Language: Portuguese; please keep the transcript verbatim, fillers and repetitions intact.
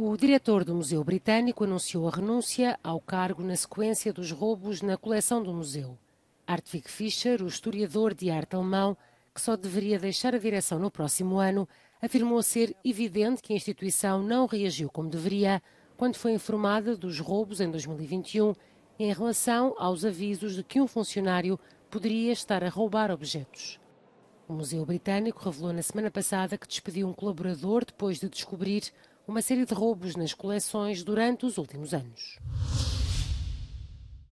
O diretor do Museu Britânico anunciou a renúncia ao cargo na sequência dos roubos na coleção do museu. Hartwig Fischer, o historiador de arte alemão, que só deveria deixar a direção no próximo ano, afirmou ser evidente que a instituição não reagiu como deveria quando foi informada dos roubos em dois mil e vinte e um em relação aos avisos de que um funcionário poderia estar a roubar objetos. O Museu Britânico revelou na semana passada que despediu um colaborador depois de descobrir uma série de roubos nas coleções durante os últimos anos.